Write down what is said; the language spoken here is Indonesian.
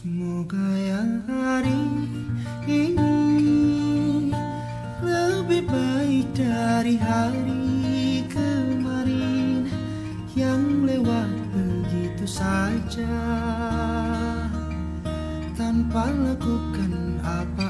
Semoga yang hari ini lebih baik dari hari kemarin yang lewat begitu saja tanpa lakukan apa-apa.